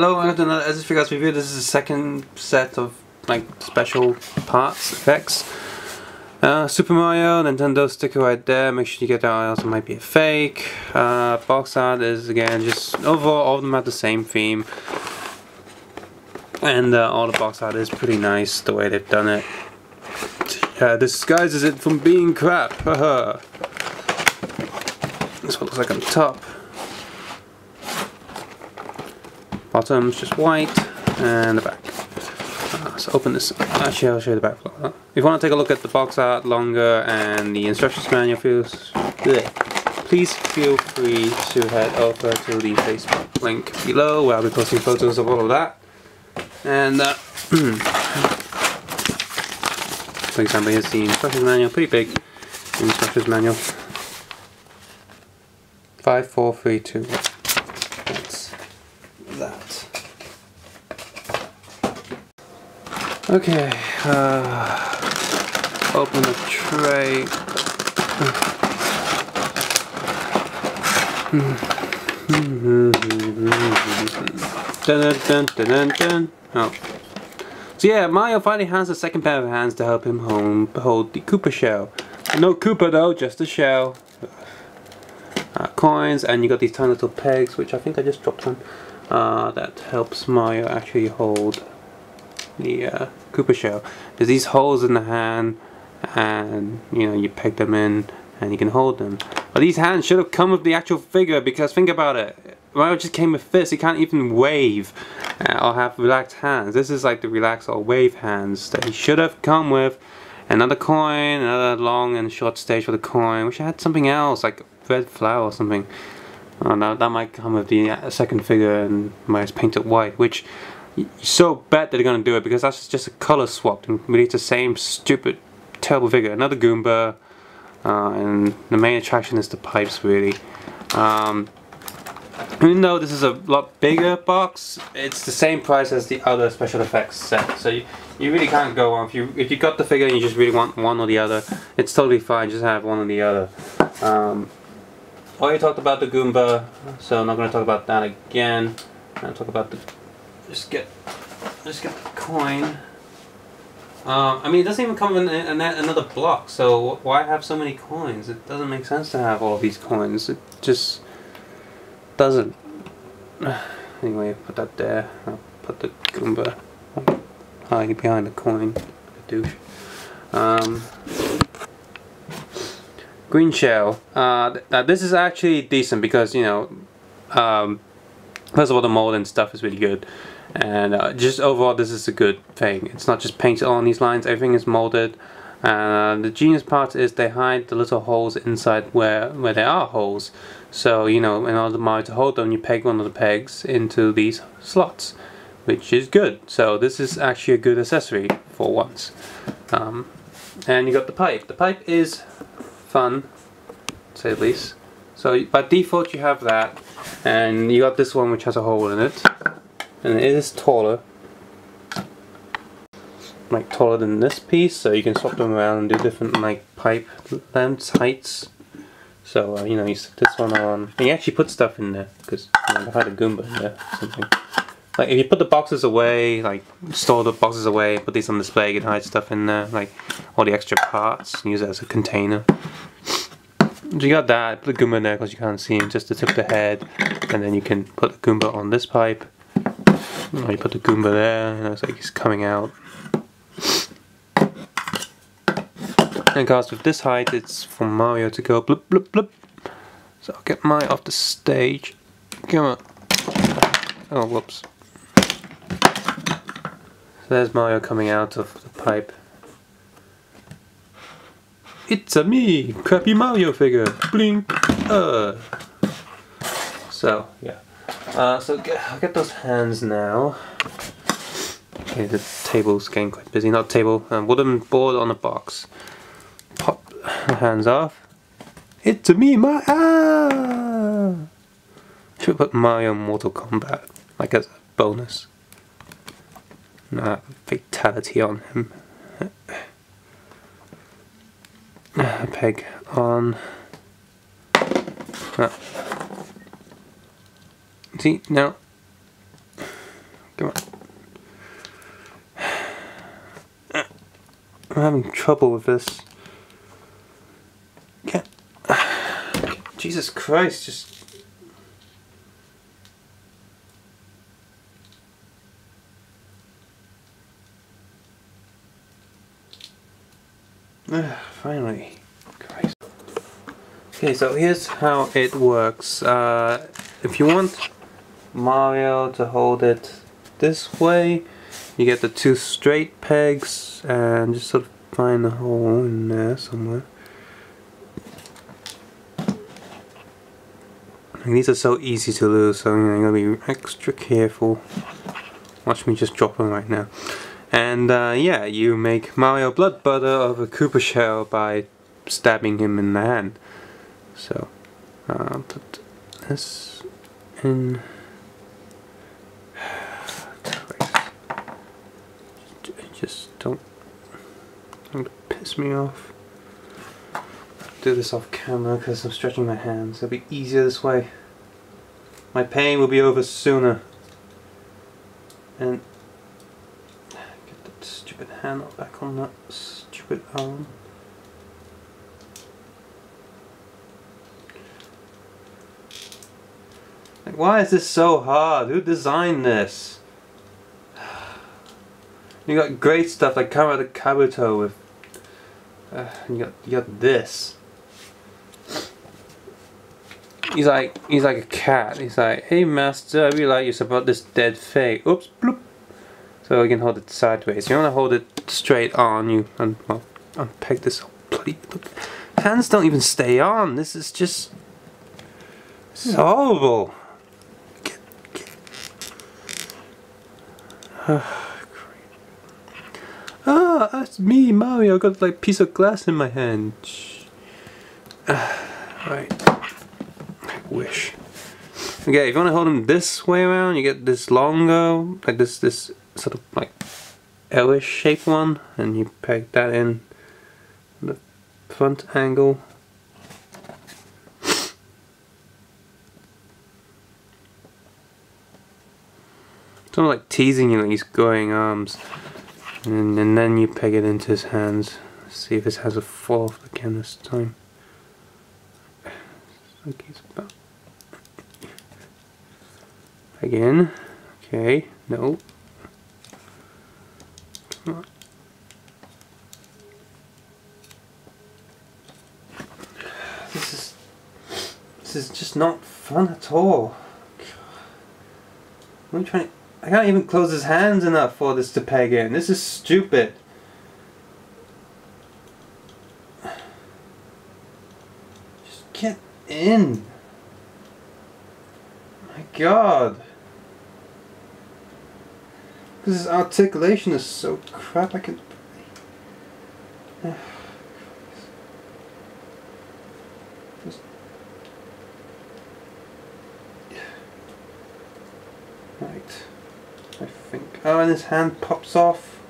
Hello, welcome to another S.H. Figuarts review. This is the second set of like special parts effects. Super Mario, Nintendo sticker right there. Make sure you get that, or else it might be a fake. Box art is again just overall all of them have the same theme, and all the box art is pretty nice the way they've done it. Disguises it from being crap. That's what it looks like on top. Bottom's just white, and the back. So open this. Actually, I'll show you the back. If you want to take a look at the box art longer and the instructions manual, please feel free to head over to the Facebook link below, where I'll be posting photos of all of that. And for example, here's the instructions manual. Pretty big instructions manual. 5, 4, 3, 2, 1. Okay, open the tray. Oh. So yeah, Mario finally has a second pair of hands to help him hold the Koopa shell. No Koopa though, just a shell. Coins, and you got these tiny little pegs, which I think I just dropped on. That helps Mario actually hold the Koopa shell. There's these holes in the hand, and you know, you peg them in and you can hold them. But these hands should have come with the actual figure, because think about it, Mario just came with fists. He can't even wave or have relaxed hands. This is like the relaxed or wave hands that he should have come with. Another coin, another long and short stage for the coin. Wish I had something else, like red flower or something. Oh, now that might come with the second figure, and Mario's painted white, which so bet they're gonna do it, because that's just a color swap and release the same stupid terrible figure. Another Goomba, and the main attraction is the pipes, really. Even though this is a lot bigger box, it's the same price as the other special effects set, so you really can't go wrong. If you got the figure and you just really want one or the other, it's totally fine, just have one or the other. I already talked about the Goomba, so I'm not gonna talk about that again. I'm gonna talk about the just get the coin. I mean, it doesn't even come in another block, so why have so many coins? It doesn't make sense to have all of these coins. It just doesn't. Anyway, put that there. I'll put the Goomba hiding behind the coin. A douche. Green shell. This is actually decent, because you know, first of all, the mold and stuff is really good. And just overall, this is a good thing. It's not just painted on these lines, everything is molded. The genius part is they hide the little holes inside where there are holes. So, you know, in order for Mario to hold them, you peg one of the pegs into these slots, which is good. So this is actually a good accessory for once. And you got the pipe. The pipe is fun, to say the least. So by default you have that, and you got this one which has a hole in it. And it is taller, like taller than this piece, so you can swap them around and do different like pipe lengths, heights. So you know, you stick this one on, and you actually put stuff in there, because you know, I've had a Goomba in there or something. Like if you put the boxes away, like store the boxes away, put these on display, you can hide stuff in there, like all the extra parts, and use it as a container. So you got that, put the Goomba in there because you can't see him, just the tip of the head, and then you can put the Goomba on this pipe. Or you put the Goomba there, and it's like he's coming out. And guys, with this height, it's for Mario to go blip blip blip. So I'll get mine off the stage. Come on. Oh, whoops. So there's Mario coming out of the pipe. It's a me, crappy Mario figure. Blink. So yeah. I'll get those hands now. Okay, the table's getting quite busy. Not table, wooden board on the box. Pop the hands off. It's a me, my Should put Mario Mortal Kombat, like as a bonus. Nah, fatality on him. Peg on. Ah. See, now I'm having trouble with this. Can't. Jesus Christ, just... Finally. Christ. Okay, so here's how it works. If you want Mario to hold it this way, you get the two straight pegs and just sort of find the hole in there somewhere. And these are so easy to lose, so I'm gonna be extra careful. Watch me just drop them right now. And yeah, you make Mario blood butter of a Koopa shell by stabbing him in the hand. So, I'll put this in. Just don't piss me off. I'll do this off camera because I'm stretching my hands. It'll be easier this way. My pain will be over sooner. And get that stupid hand back on that stupid arm. Like, why is this so hard? Who designed this? You got great stuff like Kamada Kabuto with. You got this. He's like a cat. He's like, hey master, I realize you about this dead face. Oops, bloop. So you can hold it sideways. You want to hold it straight on. You well, unpeg this whole bloody. Look, hands don't even stay on. This is just. This is horrible. Ah, that's me, Mario. I got like a piece of glass in my hand. Right. I wish. Okay, if you want to hold him this way around, you get this longer, like this sort of like L-ish shaped one, and you peg that in the front angle. It's not like teasing you, like he's growing arms. And then you peg it into his hands. Let's see if this has a fall off again this time. Like he's about. Again. Okay. No. Come on. This is just not fun at all. I'm trying to. I can't even close his hands enough for this to peg in. This is stupid. Just get in. My God. Because his articulation is so crap. I can. Right. I think. Oh, and his hand pops off.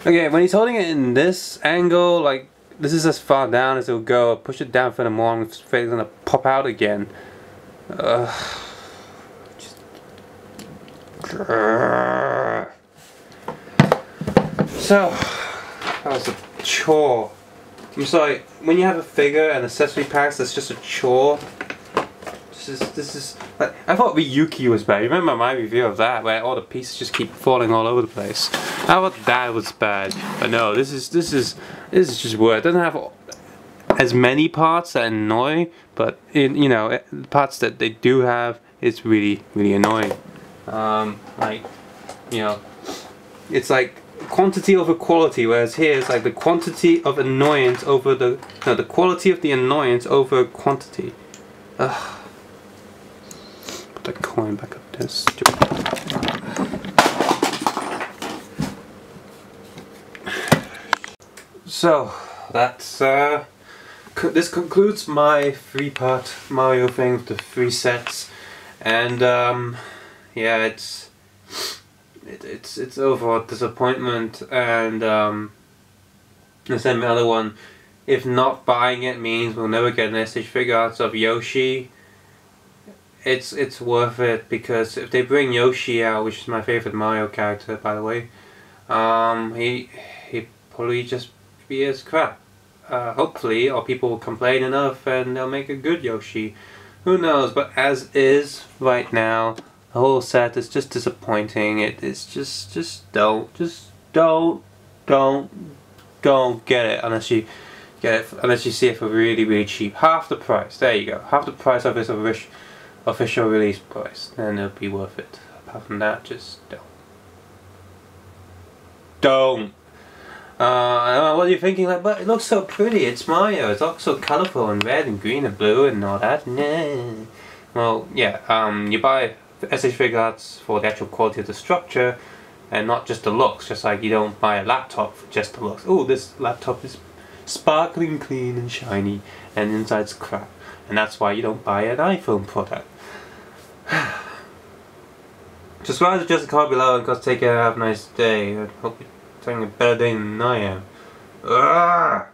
Okay, when he's holding it in this angle, like this is as far down as it'll go. I'll push it down further more, and it's gonna pop out again. Just. So that was a chore. I'm sorry, when you have a figure and accessory packs, that's just a chore. This is like, I thought Ryuki was bad. Remember my review of that, where all the pieces just keep falling all over the place? I thought that was bad, but no, this is just worse. It doesn't have as many parts that annoy, but you know, the parts that they do have, it's really annoying. Like, you know, it's like. Quantity over quality, whereas here it's like the quantity of annoyance over the the quality of the annoyance over quantity. Ugh. Put that coin back up there. Stupid. So that's this concludes my three-part Mario thing with the three sets, and yeah, it's overall disappointment, and the same other one. If not buying it means we'll never get an S.H. Figuarts of Yoshi, it's worth it, because if they bring Yoshi out, which is my favorite Mario character, by the way, he probably just be as crap. Hopefully, or people will complain enough and they'll make a good Yoshi. Who knows? But as is right now, the whole set is just disappointing. It is just don't get it unless you get it, unless you see it for really, really cheap. Half the price. There you go. Half the price of its official release price. Then it'll be worth it. Apart from that, just don't. I don't know what you're thinking, like, but it looks so pretty, it's Mario, it's all so colourful and red and green and blue and all that. Nah. Well, yeah, you buy S.H. Figuarts for the actual quality of the structure and not just the looks, just like you don't buy a laptop for just the looks. Oh, this laptop is sparkling clean and shiny and inside's crap, and that's why you don't buy an iPhone product. Subscribe to just a comment below and guys, take care, have a nice day. I hope you're having a better day than I am. Ugh.